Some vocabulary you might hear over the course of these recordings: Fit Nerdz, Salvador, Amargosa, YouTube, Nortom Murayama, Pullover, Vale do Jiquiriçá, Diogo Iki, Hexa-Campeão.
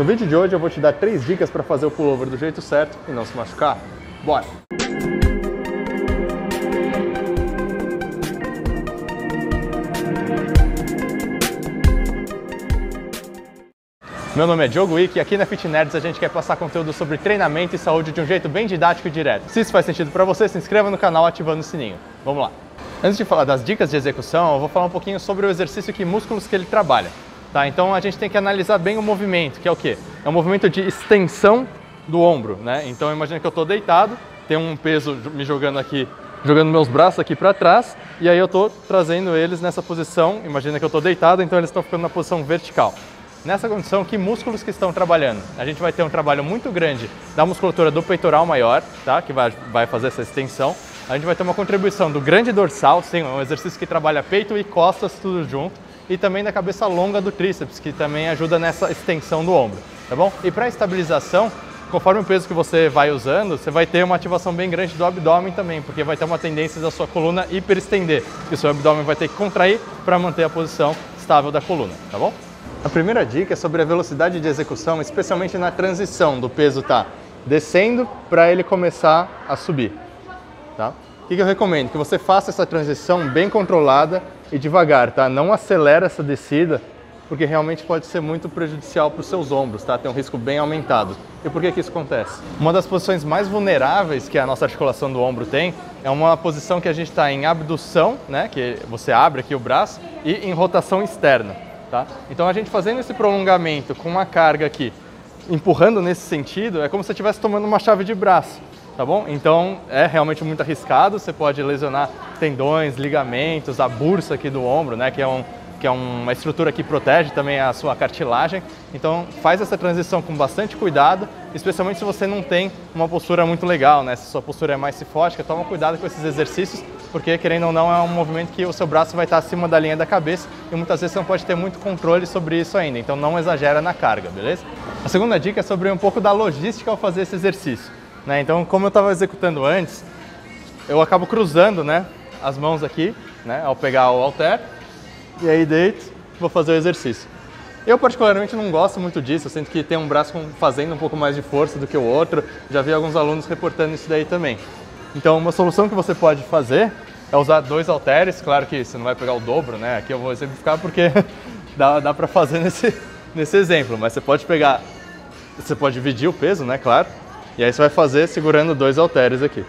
No vídeo de hoje eu vou te dar 3 dicas para fazer o pullover do jeito certo e não se machucar. Bora! Meu nome é Diogo Iki e aqui na Fit Nerdz a gente quer passar conteúdo sobre treinamento e saúde de um jeito bem didático e direto. Se isso faz sentido para você, se inscreva no canal ativando o sininho. Vamos lá! Antes de falar das dicas de execução, eu vou falar um pouquinho sobre o exercício e músculos que ele trabalha. Tá, então a gente tem que analisar bem o movimento, que é o quê? É um movimento de extensão do ombro, né? Então imagina que eu estou deitado, tem um peso me jogando aqui, jogando meus braços aqui para trás, e aí eu estou trazendo eles nessa posição, imagina que eu estou deitado, então eles estão ficando na posição vertical. Nessa condição, que músculos que estão trabalhando? A gente vai ter um trabalho muito grande da musculatura do peitoral maior, tá? Que vai fazer essa extensão. A gente vai ter uma contribuição do grande dorsal, sim, é um exercício que trabalha peito e costas tudo junto. E também da cabeça longa do tríceps, que também ajuda nessa extensão do ombro, tá bom? E para estabilização, conforme o peso que você vai usando, você vai ter uma ativação bem grande do abdômen também, porque vai ter uma tendência da sua coluna hiperestender, que o seu abdômen vai ter que contrair para manter a posição estável da coluna, tá bom? A primeira dica é sobre a velocidade de execução, especialmente na transição do peso tá descendo para ele começar a subir, tá? O que eu recomendo? Que você faça essa transição bem controlada e devagar, tá? Não acelera essa descida, porque realmente pode ser muito prejudicial para os seus ombros, tá? Tem um risco bem aumentado. E por que que isso acontece? Uma das posições mais vulneráveis que a nossa articulação do ombro tem é uma posição que a gente está em abdução, né? Que você abre aqui o braço, e em rotação externa, tá? Então a gente fazendo esse prolongamento com uma carga aqui, empurrando nesse sentido, é como se você estivesse tomando uma chave de braço. Tá bom? Então é realmente muito arriscado, você pode lesionar tendões, ligamentos, a bursa aqui do ombro, né? Que é uma estrutura que protege também a sua cartilagem. Então faz essa transição com bastante cuidado, especialmente se você não tem uma postura muito legal, né? Se sua postura é mais cifótica, toma cuidado com esses exercícios, porque querendo ou não é um movimento que o seu braço vai estar acima da linha da cabeça e muitas vezes você não pode ter muito controle sobre isso ainda, então não exagera na carga, beleza? A segunda dica é sobre um pouco da logística ao fazer esse exercício. Né? Então, como eu estava executando antes, eu acabo cruzando, né, as mãos aqui, né, ao pegar o halter, e aí deito, vou fazer o exercício. Eu particularmente não gosto muito disso, eu sinto que tem um braço fazendo um pouco mais de força do que o outro, já vi alguns alunos reportando isso daí também. Então, uma solução que você pode fazer é usar 2 halteres, claro que você não vai pegar o dobro, né, aqui eu vou exemplificar porque dá para fazer nesse exemplo, mas você pode pegar, você pode dividir o peso, né, claro. E aí você vai fazer segurando 2 halteres aqui.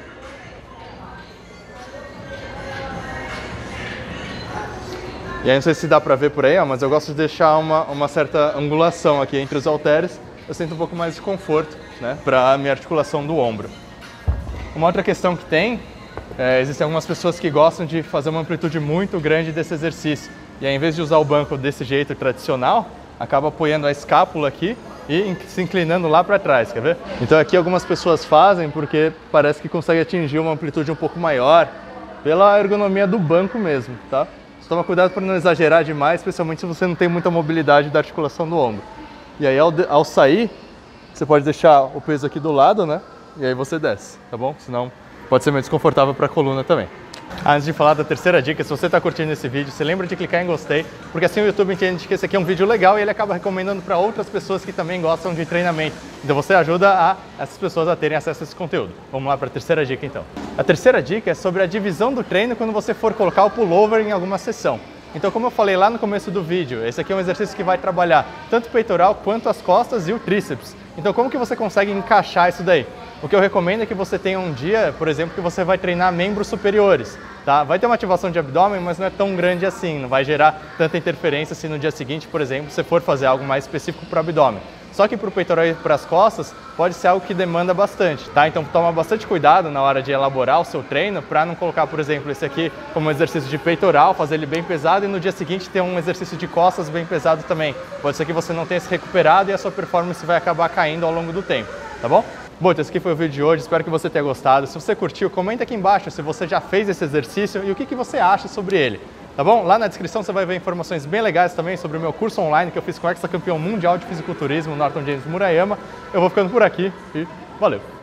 E aí não sei se dá pra ver por aí, ó, mas eu gosto de deixar uma certa angulação aqui entre os halteres. Eu sinto um pouco mais de conforto, né, pra minha articulação do ombro. Uma outra questão que tem, existem algumas pessoas que gostam de fazer uma amplitude muito grande desse exercício. E aí, em vez de usar o banco desse jeito tradicional, acaba apoiando a escápula aqui e se inclinando lá para trás, quer ver? Então aqui algumas pessoas fazem porque parece que consegue atingir uma amplitude um pouco maior pela ergonomia do banco mesmo, tá? Só toma cuidado para não exagerar demais, especialmente se você não tem muita mobilidade da articulação do ombro. E aí ao sair, você pode deixar o peso aqui do lado, né? E aí você desce, tá bom? Senão pode ser meio desconfortável para a coluna também. Antes de falar da terceira dica, se você está curtindo esse vídeo, se lembra de clicar em gostei, porque assim o YouTube entende que esse aqui é um vídeo legal e ele acaba recomendando para outras pessoas que também gostam de treinamento. Então você ajuda essas pessoas a terem acesso a esse conteúdo. Vamos lá para a terceira dica então. A terceira dica é sobre a divisão do treino quando você for colocar o pullover em alguma sessão. Então, como eu falei lá no começo do vídeo, esse aqui é um exercício que vai trabalhar tanto o peitoral quanto as costas e o tríceps. Então, como que você consegue encaixar isso daí? O que eu recomendo é que você tenha um dia, por exemplo, que você vai treinar membros superiores, tá? Vai ter uma ativação de abdômen, mas não é tão grande assim, não vai gerar tanta interferência se no dia seguinte, por exemplo, você for fazer algo mais específico para o abdômen. Só que para o peitoral e para as costas pode ser algo que demanda bastante, tá? Então toma bastante cuidado na hora de elaborar o seu treino para não colocar, por exemplo, esse aqui como um exercício de peitoral, fazer ele bem pesado e no dia seguinte ter um exercício de costas bem pesado também. Pode ser que você não tenha se recuperado e a sua performance vai acabar caindo ao longo do tempo, tá bom? Bom, então esse aqui foi o vídeo de hoje, espero que você tenha gostado. Se você curtiu, comenta aqui embaixo se você já fez esse exercício e o que você acha sobre ele. Tá bom? Lá na descrição você vai ver informações bem legais também sobre o meu curso online que eu fiz com o Hexa-Campeão Mundial de Fisiculturismo, Nortom Murayama. Eu vou ficando por aqui e valeu!